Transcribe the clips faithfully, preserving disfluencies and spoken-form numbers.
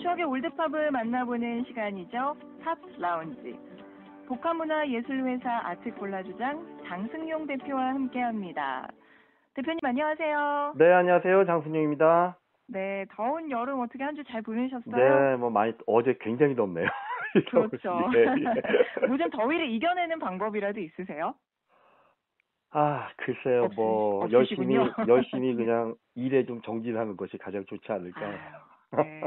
추억의 올드팝을 만나보는 시간이죠. 팝스 라운지. 복합문화예술회사 아트 콜라주장 장승용 대표와 함께합니다. 대표님 안녕하세요. 네, 안녕하세요. 장승용입니다. 네, 더운 여름 어떻게 한 주 잘 보내셨어요? 네, 뭐 많이 어제 굉장히 덥네요. 그렇죠. 네, 예. 요즘 더위를 이겨내는 방법이라도 있으세요? 아, 글쎄요. 없으시, 뭐 없으시군요. 열심히 열심히 그냥 일에 좀 정진하는 것이 가장 좋지 않을까. 아유, 네.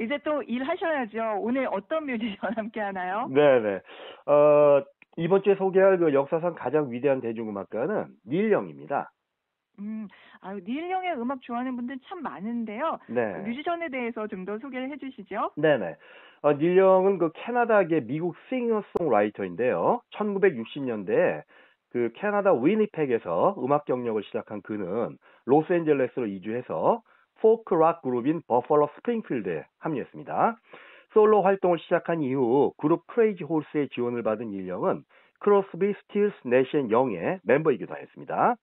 이제 또 일하셔야죠. 오늘 어떤 뮤지션 함께 하나요? 네, 네. 어, 이번 주에 소개할 그 역사상 가장 위대한 대중음악가는 닐 영입니다. 음, 아, 닐 영의 음악 좋아하는 분들 참 많은데요. 네. 뮤지션에 대해서 좀 더 소개를 해주시죠. 네네. 어, 닐 영은 그 캐나다계 미국 싱어송라이터인데요. 천구백육십 년대에 그 캐나다 위니펙에서 음악 경력을 시작한 그는 로스앤젤레스로 이주해서 포크 락 그룹인 버펄로 스프링필드에 합류했습니다. 솔로 활동을 시작한 이후 그룹 크레이지 홀스의 지원을 받은 닐 영은 크로스비, 스틸스, 내시 앤 영의 멤버이기도 했습니다.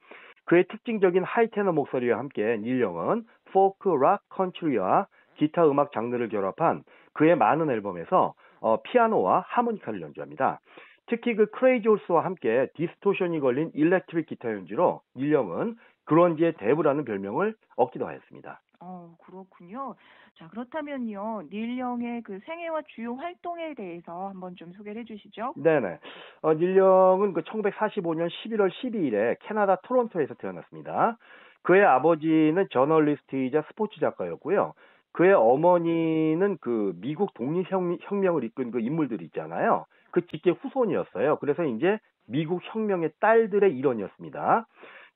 그의 특징적인 하이테너 목소리와 함께 닐 영은 포크, 락, 컨트리와 기타 음악 장르를 결합한 그의 많은 앨범에서 어, 피아노와 하모니카를 연주합니다. 특히 그 크레이지 홀스와 함께 디스토션이 걸린 일렉트릭 기타 연주로 닐 영은 그런지의 대부라는 별명을 얻기도 하였습니다. 어, 그렇군요. 자, 그렇다면요. 닐 영의 그 생애와 주요 활동에 대해서 한번 좀 소개를 해주시죠. 네네. 어, 닐 영은 그 천구백사십오 년 십일월 십이일에 캐나다 토론토에서 태어났습니다. 그의 아버지는 저널리스트이자 스포츠 작가였고요. 그의 어머니는 그 미국 독립혁명을 이끈 그 인물들 있잖아요. 그 직계 후손이었어요. 그래서 이제 미국 혁명의 딸들의 일원이었습니다.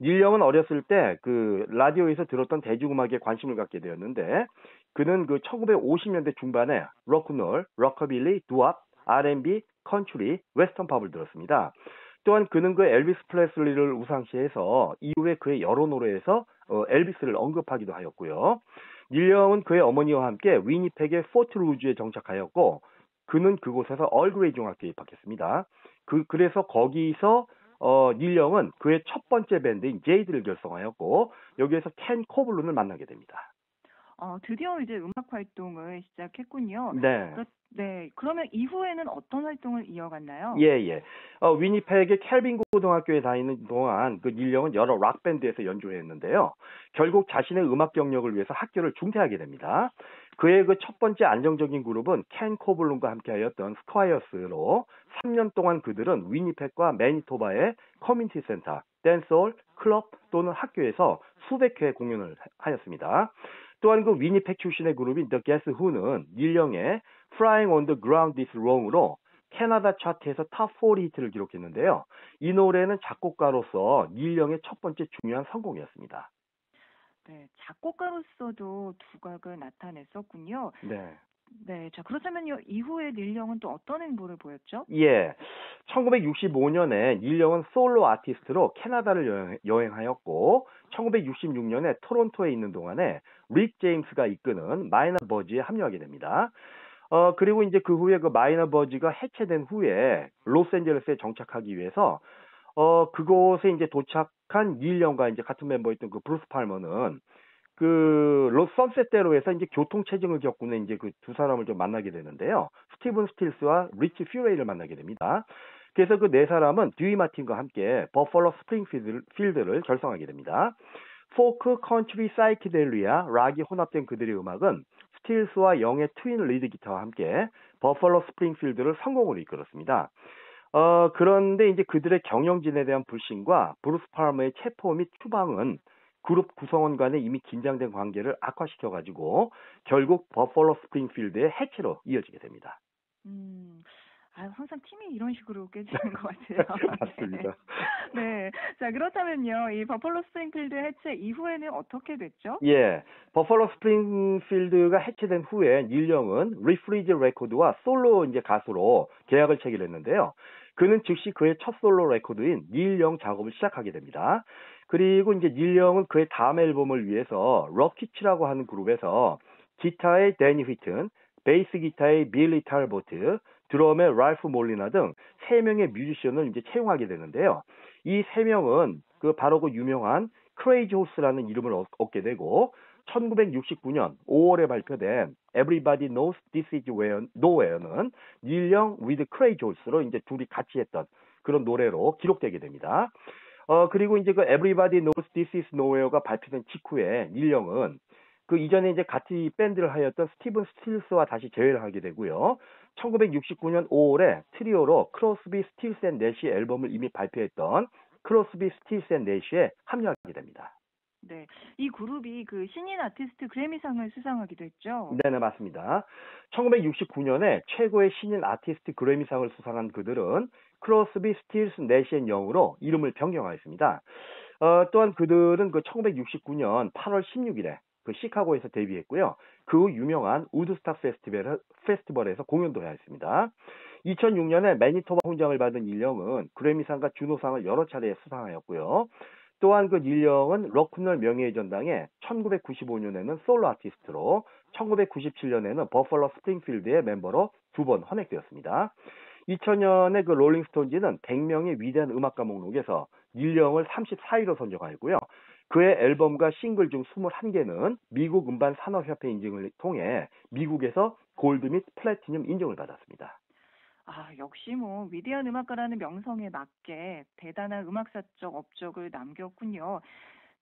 닐 영은 어렸을 때 그 라디오에서 들었던 대중음악에 관심을 갖게 되었는데 그는 그 천구백오십 년대 중반에 록앤롤, 록커빌리, 두왑, 알앤비, 컨트리, 웨스턴 팝을 들었습니다. 또한 그는 그 엘비스 프레슬리를 우상시해서 이후에 그의 여러 노래에서 어, 엘비스를 언급하기도 하였고요. 닐 영은 그의 어머니와 함께 위니펙의 포트 루즈에 정착하였고 그는 그곳에서 얼그레이 중학교에 입학했습니다. 그 그래서 거기서 어, 닐 영은 그의 첫 번째 밴드인 제이드를 결성하였고 여기에서 켄 코블룬을 만나게 됩니다. 어, 드디어 이제 음악 활동을 시작했군요. 네. 그렇, 네. 그러면 이후에는 어떤 활동을 이어갔나요? 예, 예. 어, 위니펙의 켈빈 고등학교에 다니는 동안 그 닐 영은 여러 락 밴드에서 연주했는데요. 결국 자신의 음악 경력을 위해서 학교를 중퇴하게 됩니다. 그의 그 첫 번째 안정적인 그룹은 켄 코블룬과 함께하였던 스콰이어스로 삼 년 동안 그들은 위니펙과 매니토바의 커뮤니티 센터, 댄스홀, 클럽 또는 학교에서 수백 회 공연을 하였습니다. 또한 그 위니펙 출신의 그룹인 The Guess Who는 닐 영의 Flying on the Ground is Wrong으로 캐나다 차트에서 탑 포티 히트를 기록했는데요. 이 노래는 작곡가로서 닐 영의 첫 번째 중요한 성공이었습니다. 네, 작곡가로서도 두각을 나타냈었군요. 네. 네, 자 그렇다면요 이후에 닐 영은 또 어떤 행보를 보였죠? 예, 천구백육십오 년에 닐 영은 솔로 아티스트로 캐나다를 여행, 여행하였고 천구백육십육 년에 토론토에 있는 동안에 릭 제임스가 이끄는 마이너 버즈에 합류하게 됩니다. 어 그리고 이제 그 후에 그 마이너 버즈가 해체된 후에 로스앤젤레스에 정착하기 위해서 어 그곳에 이제 도착한 닐 영과 이제 같은 멤버였던 그 브루스 팔머는 그, 로스 선셋대로에서 이제 교통체증을 겪고는 이제 그 두 사람을 좀 만나게 되는데요. 스티븐 스틸스와 리치 퓨레이를 만나게 됩니다. 그래서 그 네 사람은 듀이 마틴과 함께 버펄로 스프링필드를 결성하게 됩니다. 포크, 컨트리, 사이키델리아, 락이 혼합된 그들의 음악은 스틸스와 영의 트윈 리드 기타와 함께 버펄로 스프링필드를 성공으로 이끌었습니다. 어, 그런데 이제 그들의 경영진에 대한 불신과 브루스 팔머의 체포 및 추방은 그룹 구성원 간에 이미 긴장된 관계를 악화시켜가지고 결국 버펄로 스프링필드의 해체로 이어지게 됩니다. 음, 아, 항상 팀이 이런 식으로 깨지는 것 같아요. 맞습니다. 네, 자 그렇다면요, 이 버펄로 스프링필드 해체 이후에는 어떻게 됐죠? 예, 버펄로 스프링필드가 해체된 후에 닐 영은 리프리지 레코드와 솔로 이제 가수로 계약을 체결했는데요. 그는 즉시 그의 첫 솔로 레코드인 닐 영 작업을 시작하게 됩니다. 그리고 이제 닐 영은 그의 다음 앨범을 위해서 럭키치라고 하는 그룹에서 기타의 데니 휘튼, 베이스 기타의 빌리 탈보트, 드럼의 랄프 몰리나 등 세 명의 뮤지션을 이제 채용하게 되는데요. 이 세 명은 그 바로 그 유명한 크레이지 호스라는 이름을 얻게 되고 천구백육십구년 오월에 발표된 Everybody Knows This Is Nowhere는 닐 영 with Cray Jones로 이제 둘이 같이 했던 그런 노래로 기록되게 됩니다. 어 그리고 이제 그 Everybody Knows This Is Nowhere가 발표된 직후에 닐 영은 그 이전에 이제 같이 밴드를 하였던 스티븐 스틸스와 다시 재회를 하게 되고요. 천구백육십구년 오월에 트리오로 크로스비 스틸스 앤 내시 앨범을 이미 발표했던 크로스비 스틸스 앤 내시에 합류하게 됩니다. 네, 이 그룹이 그 신인 아티스트 그래미상을 수상하기도 했죠. 네네 맞습니다. 천구백육십구년에 최고의 신인 아티스트 그래미상을 수상한 그들은 크로스비 스틸스 내시 앤 영으로 이름을 변경하였습니다. 어, 또한 그들은 그 천구백육십구년 팔월 십육일에 그 시카고에서 데뷔했고요. 그 후 유명한 우드스탁 페스티벌, 페스티벌에서 공연도 하였습니다. 이천육년에 매니토바 훈장을 받은 닐 영은 그래미상과 준호상을 여러 차례 수상하였고요. 또한 그 닐 영은 록큰롤 명예의 전당에 천구백구십오년에는 솔로 아티스트로, 천구백구십칠년에는 버팔로 스프링필드의 멤버로 두 번 헌액되었습니다. 이천년에 그 롤링스톤즈는 백 명의 위대한 음악가 목록에서 닐 영을 삼십사위로 선정하였고요. 그의 앨범과 싱글 중 이십일개는 미국 음반 산업협회 인증을 통해 미국에서 골드 및 플래티늄 인정을 받았습니다. 아, 역시 뭐 위대한 음악가라는 명성에 맞게 대단한 음악사적 업적을 남겼군요.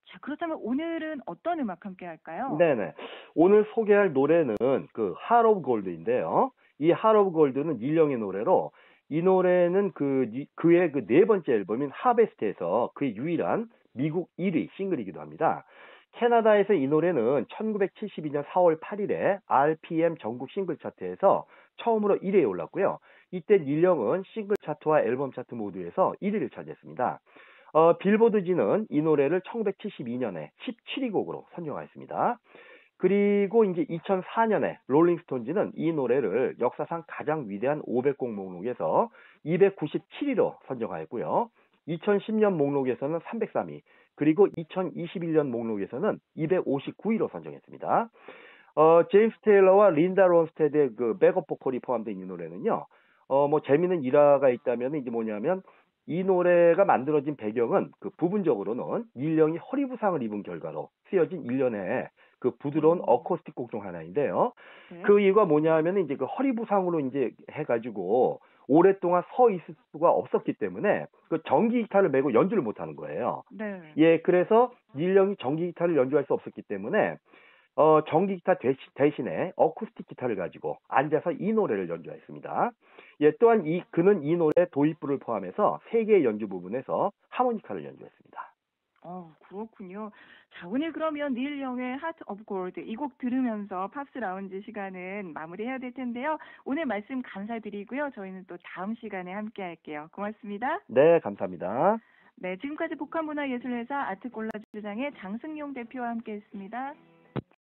자, 그렇다면 오늘은 어떤 음악 함께 할까요? 네네. 오늘 소개할 노래는 그 Heart of Gold인데요. 이 Heart of Gold는 닐 영의 노래로, 이 노래는 그 그의 그 네 번째 앨범인 하베스트에서 그의 유일한 미국 일위 싱글이기도 합니다. 캐나다에서 이 노래는 천구백칠십이년 사월 팔일에 알피엠 전국 싱글 차트에서 처음으로 일위에 올랐고요. 이때 닐 영은 싱글 차트와 앨범 차트 모두에서 일위를 차지했습니다. 어, 빌보드지는 이 노래를 천구백칠십이년에 십칠위 곡으로 선정하였습니다. 그리고 이제 이천사년에 롤링스톤즈는 이 노래를 역사상 가장 위대한 오백곡 목록에서 이백구십칠위로 선정하였고요. 이천십년 목록에서는 삼백삼위, 그리고 이천이십일년 목록에서는 이백오십구위로 선정했습니다. 어, 제임스 테일러와 린다 론스테드의 그 백업 보컬이 포함된 이 노래는요, 어, 뭐 재미있는 일화가 있다면 이제 뭐냐면 이 노래가 만들어진 배경은 그 부분적으로는 닐 영이 허리 부상을 입은 결과로 쓰여진 일련의 그 부드러운 어쿠스틱 곡 중 하나인데요. 네. 그 이유가 뭐냐면 이제 그 허리 부상으로 이제 해가지고 오랫동안 서 있을 수가 없었기 때문에 그 전기 기타를 메고 연주를 못 하는 거예요. 네. 예, 그래서 닐 영이 전기 기타를 연주할 수 없었기 때문에 어, 전기 기타 대시, 대신에 어쿠스틱 기타를 가지고 앉아서 이 노래를 연주했습니다. 예, 또한 이 그는 이 노래 도입부를 포함해서 세 개의 연주 부분에서 하모니카를 연주했습니다. 어, 그렇군요. 자, 오늘 그러면 닐 영의 Heart of Gold 이 곡 들으면서 팝스 라운지 시간은 마무리해야 될 텐데요. 오늘 말씀 감사드리고요. 저희는 또 다음 시간에 함께 할게요. 고맙습니다. 네, 감사합니다. 네, 지금까지 복합문화예술회사 아트콜라주장의 장승용 대표와 함께했습니다.